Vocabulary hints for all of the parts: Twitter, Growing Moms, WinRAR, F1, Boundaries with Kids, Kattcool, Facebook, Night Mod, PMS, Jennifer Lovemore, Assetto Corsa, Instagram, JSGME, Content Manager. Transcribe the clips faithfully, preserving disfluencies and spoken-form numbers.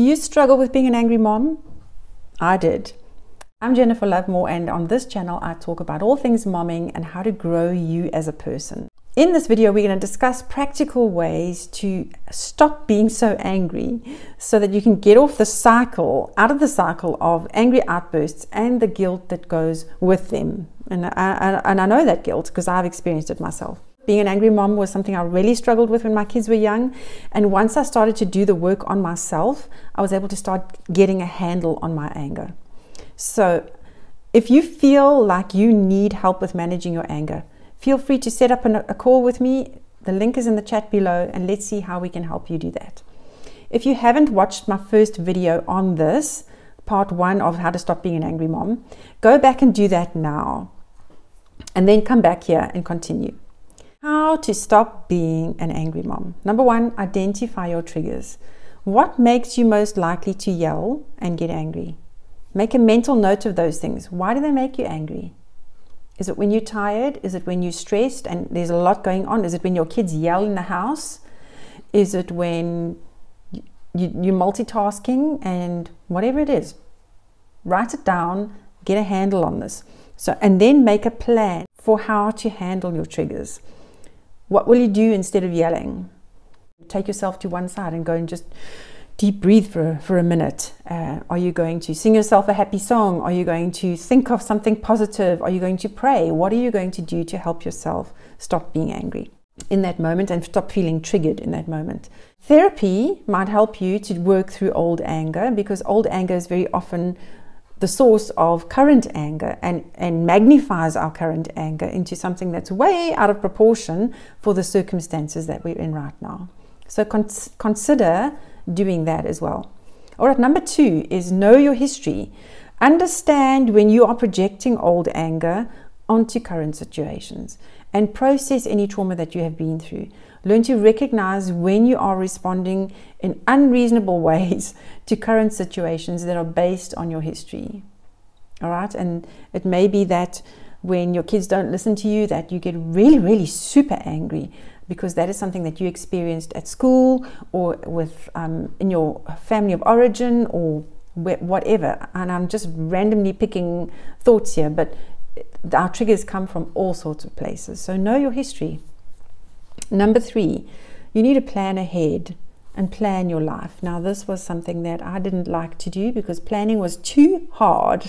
Do you struggle with being an angry mom? I did. I'm Jennifer Lovemore, and on this channel I talk about all things momming and how to grow you as a person. In this video we're going to discuss practical ways to stop being so angry so that you can get off the cycle, out of the cycle of angry outbursts and the guilt that goes with them. And I, I, and I know that guilt because I've experienced it myself. Being an angry mom was something I really struggled with when my kids were young, and once I started to do the work on myself, I was able to start getting a handle on my anger. So if you feel like you need help with managing your anger, feel free to set up a call with me. The link is in the chat below, and let's see how we can help you do that. If you haven't watched my first video on this, part one of how to stop being an angry mom, go back and do that now, and then come back here and continue. How to stop being an angry mom. Number one, identify your triggers. What makes you most likely to yell and get angry? Make a mental note of those things. Why do they make you angry? Is it when you're tired? Is it when you're stressed and there's a lot going on? Is it when your kids yell in the house? Is it when you, you're multitasking and whatever it is? Write it down, get a handle on this. So, and then make a plan for how to handle your triggers. What will you do instead of yelling? Take yourself to one side and go and just deep breathe for, for a minute. Uh, are you going to sing yourself a happy song? Are you going to think of something positive? Are you going to pray? What are you going to do to help yourself stop being angry in that moment and stop feeling triggered in that moment? Therapy might help you to work through old anger, because old anger is very often the source of current anger and, and magnifies our current anger into something that's way out of proportion for the circumstances that we're in right now. So cons consider doing that as well. All right, number two is know your history. Understand when you are projecting old anger onto current situations and process any trauma that you have been through. Learn to recognize when you are responding in unreasonable ways to current situations that are based on your history. All right, and it may be that when your kids don't listen to you, that you get really, really super angry, because that is something that you experienced at school or with um, in your family of origin or whatever. And I'm just randomly picking thoughts here, but our triggers come from all sorts of places. So know your history. Number three, you need to plan ahead and plan your life. Now, this was something that I didn't like to do because planning was too hard.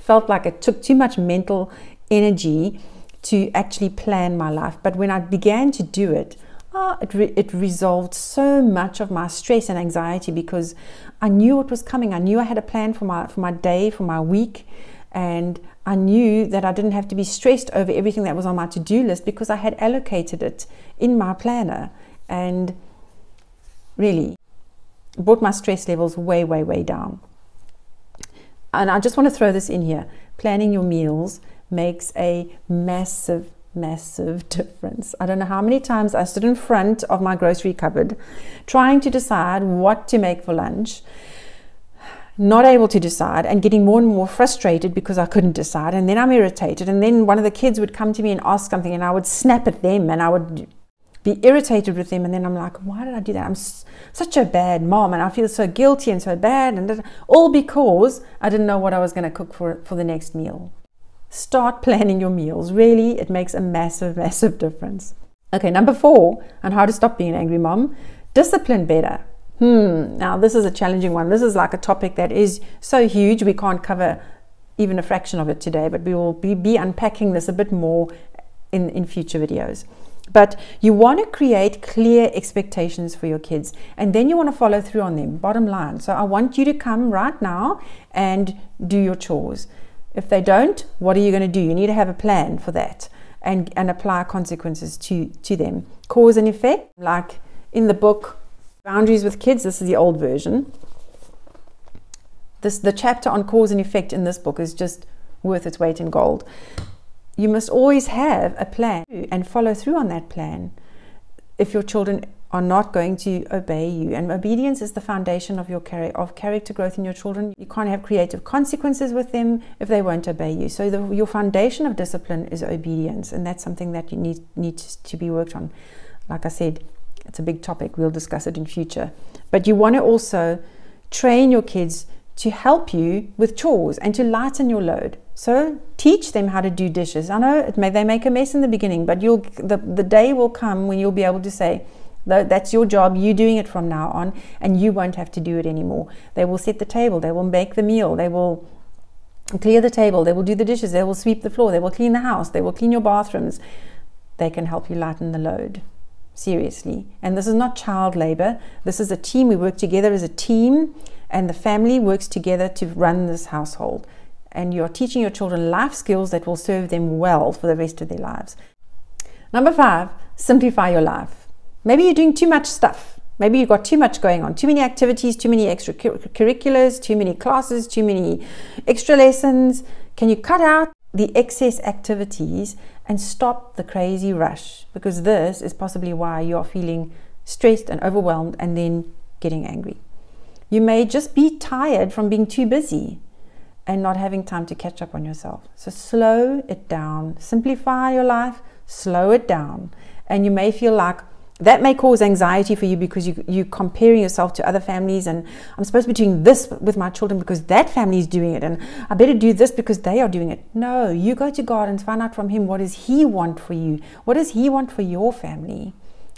Felt like it took too much mental energy to actually plan my life. But when I began to do it, oh, it, re it resolved so much of my stress and anxiety, because I knew what was coming. I knew I had a plan for my, for my day, for my week, and I knew that I didn't have to be stressed over everything that was on my to-do list because I had allocated it in my planner, and really brought my stress levels way, way, way down. And I just want to throw this in here. Planning your meals makes a massive, massive difference. I don't know how many times I stood in front of my grocery cupboard trying to decide what to make for lunch, not able to decide, and getting more and more frustrated because I couldn't decide, and then I'm irritated, and then one of the kids would come to me and ask something and I would snap at them and I would be irritated with them, and then I'm like, why did I do that? I'm such a bad mom and I feel so guilty and so bad, and all because I didn't know what I was going to cook for, for the next meal. Start planning your meals. Really, it makes a massive, massive difference. Okay, number four, and how to stop being an angry mom, discipline better. Hmm, now this is a challenging one. This is like a topic that is so huge we can't cover even a fraction of it today, but we will be, be unpacking this a bit more in, in future videos. But you want to create clear expectations for your kids, and then you want to follow through on them, bottom line. So I want you to come right now and do your chores. If they don't, what are you going to do? You need to have a plan for that and, and apply consequences to, to them. Cause and effect, like in the book Boundaries with Kids, this is the old version. This, the chapter on cause and effect in this book is just worth its weight in gold. You must always have a plan and follow through on that plan if your children are not going to obey you. And obedience is the foundation of your char- of character growth in your children. You can't have creative consequences with them if they won't obey you. So the, your foundation of discipline is obedience, and that's something that you need, need to be worked on. Like I said, it's a big topic. We'll discuss it in future. But you want to also Train your kids to help you with chores and to lighten your load. So teach them how to do dishes. I know it may, they make a mess in the beginning, but you'll, the, the day will come when you'll be able to say, that's your job, you're doing it from now on, and you won't have to do it anymore. They will set the table, they will make the meal, they will clear the table, they will do the dishes, they will sweep the floor, they will clean the house, they will clean your bathrooms. They can help you lighten the load. Seriously. And this is not child labor. This is a team. We work together as a team, and the family works together to run this household, and you're teaching your children life skills that will serve them well for the rest of their lives. Number five, simplify your life. Maybe you're doing too much stuff. Maybe you've got too much going on, too many activities, too many extra curriculars, too many classes, too many extra lessons. Can you cut out the excess activities and stop the crazy rush? Because this is possibly why you're feeling stressed and overwhelmed and then getting angry. You may just be tired from being too busy and not having time to catch up on yourself. So slow it down, simplify your life, slow it down. And you may feel like that may cause anxiety for you because you, you're comparing yourself to other families, and I'm supposed to be doing this with my children because that family is doing it, and I better do this because they are doing it. No, you go to God and find out from Him, what does He want for you? What does He want for your family?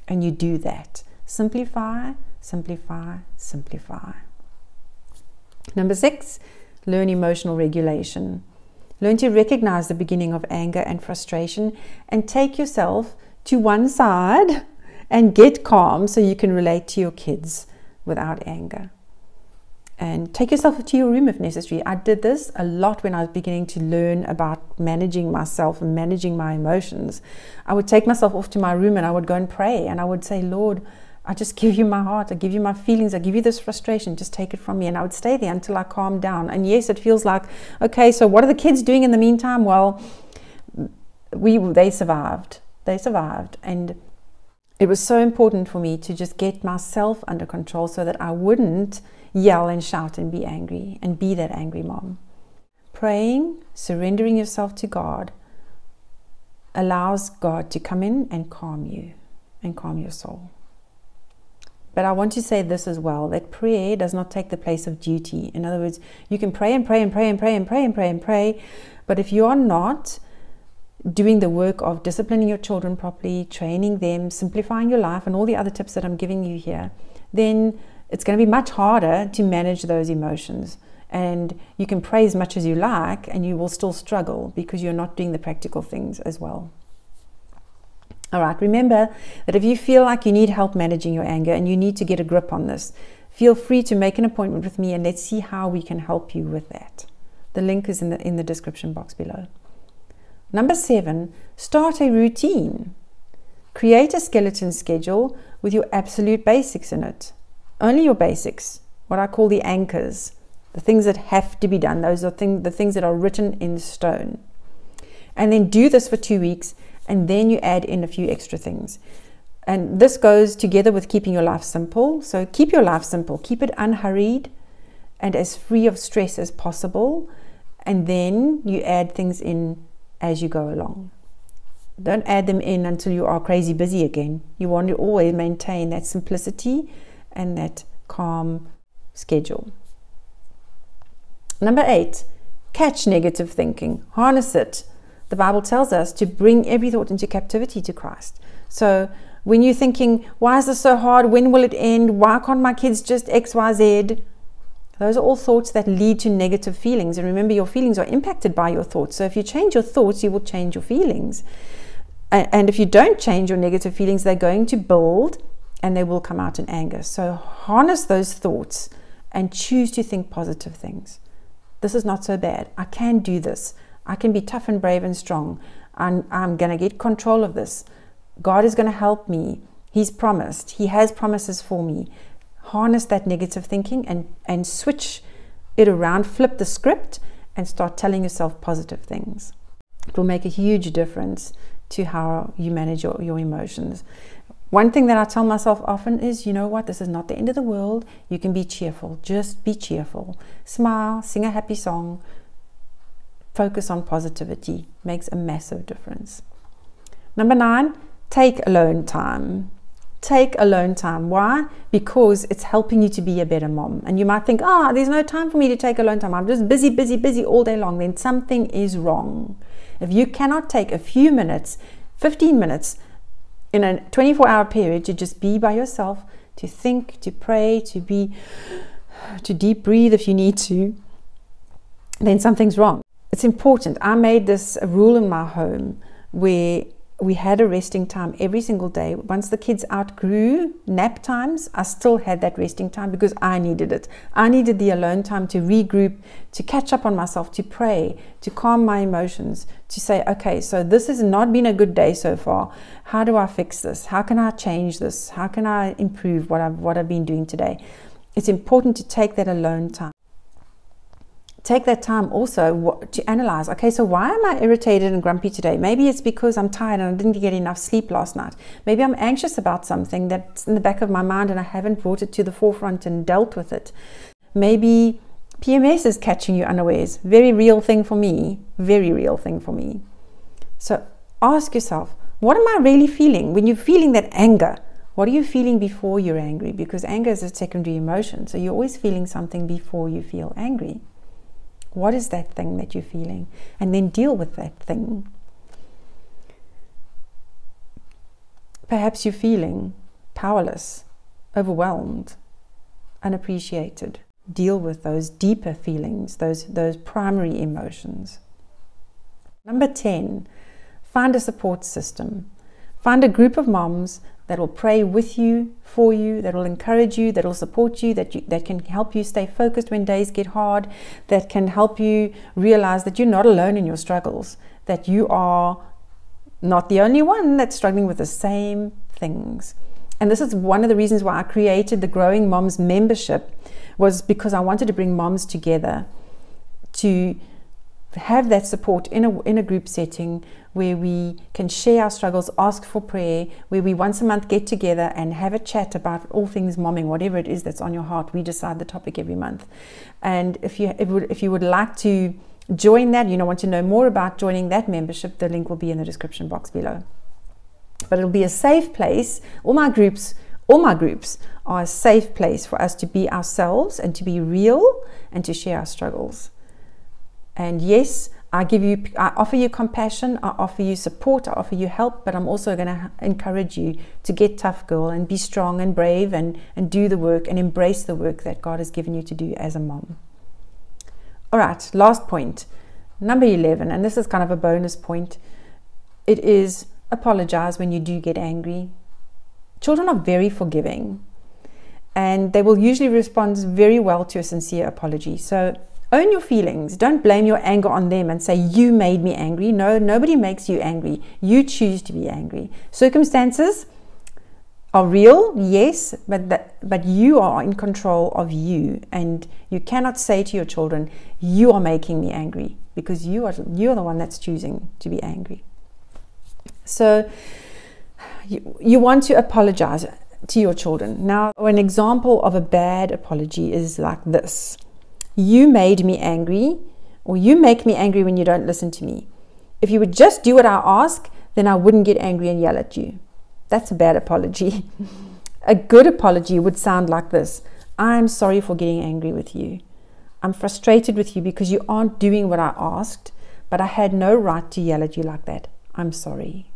And you do that. Simplify, simplify, simplify. Number six, learn emotional regulation. Learn to recognize the beginning of anger and frustration and take yourself to one side and get calm so you can relate to your kids without anger. And take yourself to your room if necessary. I did this a lot when I was beginning to learn about managing myself and managing my emotions. I would take myself off to my room and I would go and pray, and I would say, Lord, I just give you my heart, I give you my feelings, I give you this frustration, just take it from me. And I would stay there until I calmed down. And yes, it feels like, okay, so what are the kids doing in the meantime? Well, we they survived. They survived. And it was so important for me to just get myself under control so that I wouldn't yell and shout and be angry and be that angry mom. Praying, surrendering yourself to God, allows God to come in and calm you and calm your soul. But I want to say this as well, that prayer does not take the place of duty. In other words, you can pray and pray and pray and pray and pray and pray and pray, but if you are not doing the work of disciplining your children properly, training them, simplifying your life, and all the other tips that I'm giving you here, then it's going to be much harder to manage those emotions. And you can pray as much as you like, and you will still struggle because you're not doing the practical things as well. All right, remember that if you feel like you need help managing your anger and you need to get a grip on this, feel free to make an appointment with me, and let's see how we can help you with that. The link is in the, in the description box below. Number seven, start a routine. Create a skeleton schedule with your absolute basics in it. Only your basics, what I call the anchors, the things that have to be done. Those are thing, the things that are written in stone. And then do this for two weeks, and then you add in a few extra things. And this goes together with keeping your life simple. So keep your life simple. Keep it unhurried and as free of stress as possible. And then you add things in as you go along. Don't add them in until you are crazy busy again. You want to always maintain that simplicity and that calm schedule. Number eight, catch negative thinking. Harness it. The Bible tells us to bring every thought into captivity to Christ. So when you're thinking, why is this so hard? When will it end? Why can't my kids just X, Y, Z? Those are all thoughts that lead to negative feelings. And remember, your feelings are impacted by your thoughts. So if you change your thoughts, you will change your feelings. And if you don't change your negative feelings, they're going to build and they will come out in anger. So harness those thoughts and choose to think positive things. This is not so bad. I can do this. I can be tough and brave and strong. I'm, I'm going to get control of this. God is going to help me. He's promised. He has promises for me. Harness that negative thinking and, and switch it around, flip the script, and start telling yourself positive things. It will make a huge difference to how you manage your, your emotions. One thing that I tell myself often is, you know what, this is not the end of the world. You can be cheerful. Just be cheerful. Smile, sing a happy song, focus on positivity. Makes a massive difference. Number nine, take alone time. Take alone time. Why? Because it's helping you to be a better mom. And you might think, ah, oh, there's no time for me to take alone time. I'm just busy, busy, busy all day long. Then something is wrong. If you cannot take a few minutes, fifteen minutes, in a twenty-four hour period to just be by yourself, to think, to pray, to be, to deep breathe if you need to, then something's wrong. It's important. I made this a rule in my home where we had a resting time every single day. Once the kids outgrew nap times, I still had that resting time because I needed it. I needed the alone time to regroup, to catch up on myself, to pray, to calm my emotions, to say, okay, so this has not been a good day so far. How do I fix this? How can I change this? How can I improve what I've, what I've been doing today? It's important to take that alone time. Take that time also to analyze, okay, so why am I irritated and grumpy today? Maybe it's because I'm tired and I didn't get enough sleep last night. Maybe I'm anxious about something that's in the back of my mind and I haven't brought it to the forefront and dealt with it. Maybe P M S is catching you unawares. Very real thing for me. Very real thing for me. So ask yourself, what am I really feeling? When you're feeling that anger, what are you feeling before you're angry? Because anger is a secondary emotion. So you're always feeling something before you feel angry. What is that thing that you're feeling? And then deal with that thing. Perhaps you're feeling powerless, overwhelmed, unappreciated. Deal with those deeper feelings, those, those primary emotions. Number ten, find a support system. Find a group of moms that will pray with you, for you, that will encourage you, that will support you, that you, that can help you stay focused when days get hard, that can help you realize that you're not alone in your struggles, that you are not the only one that's struggling with the same things. And this is one of the reasons why I created the Growing Moms membership, was because I wanted to bring moms together to have that support in a, in a group setting where we can share our struggles, ask for prayer, where we once a month get together and have a chat about all things momming, whatever it is that's on your heart. We decide the topic every month. And if you, if, if you would like to join that, you know, want to know more about joining that membership, the link will be in the description box below. But it'll be a safe place. All my groups, all my groups are a safe place for us to be ourselves and to be real and to share our struggles. And yes, I give you, I offer you compassion, I offer you support, I offer you help, but I'm also going to encourage you to get tough, girl, and be strong and brave and, and do the work and embrace the work that God has given you to do as a mom. All right, last point, number eleven, and this is kind of a bonus point. It is apologize when you do get angry. Children are very forgiving, and they will usually respond very well to a sincere apology. So own your feelings. Don't blame your anger on them and say, you made me angry. No, nobody makes you angry. You choose to be angry. Circumstances are real, yes, but, that, but you are in control of you. And you cannot say to your children, you are making me angry, because you are, you are the one that's choosing to be angry. So you, you want to apologize to your children. Now, an example of a bad apology is like this. You made me angry, or you make me angry when you don't listen to me. If you would just do what I ask, then I wouldn't get angry and yell at you. That's a bad apology. A good apology would sound like this. I'm sorry for getting angry with you. I'm frustrated with you because you aren't doing what I asked, but I had no right to yell at you like that. I'm sorry.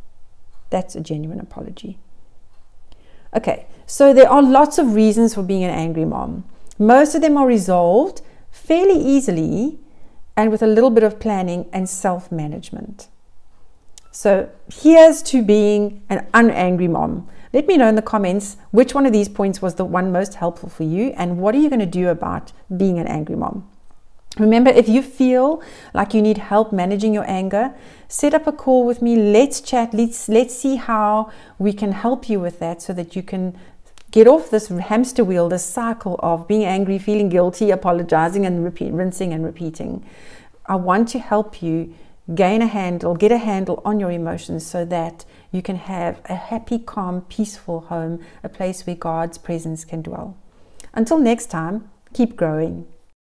That's a genuine apology. Okay, so there are lots of reasons for being an angry mom. Most of them are resolved fairly easily and with a little bit of planning and self-management. So here's to being an unangry mom. Let me know in the comments which one of these points was the one most helpful for you, and what are you going to do about being an angry mom. Remember, if you feel like you need help managing your anger, set up a call with me. Let's chat. Let's, let's see how we can help you with that so that you can get off this hamster wheel, this cycle of being angry, feeling guilty, apologizing, and repeat, rinsing and repeating. I want to help you gain a handle, get a handle on your emotions so that you can have a happy, calm, peaceful home, a place where God's presence can dwell. Until next time, keep growing.